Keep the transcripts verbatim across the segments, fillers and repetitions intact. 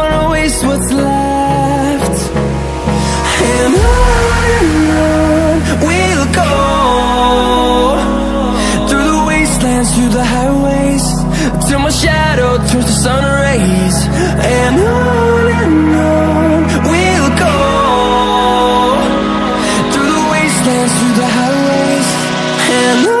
wanna waste what's left. And on and on we'll go, through the wastelands, through the highways, till my shadow turns to sun rays. And on and on we'll go, through the wastelands, through the highways, and on.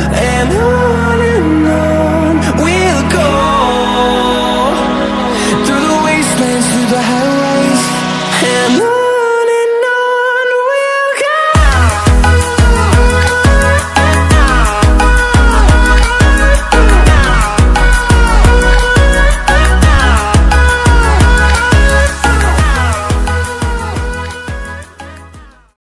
And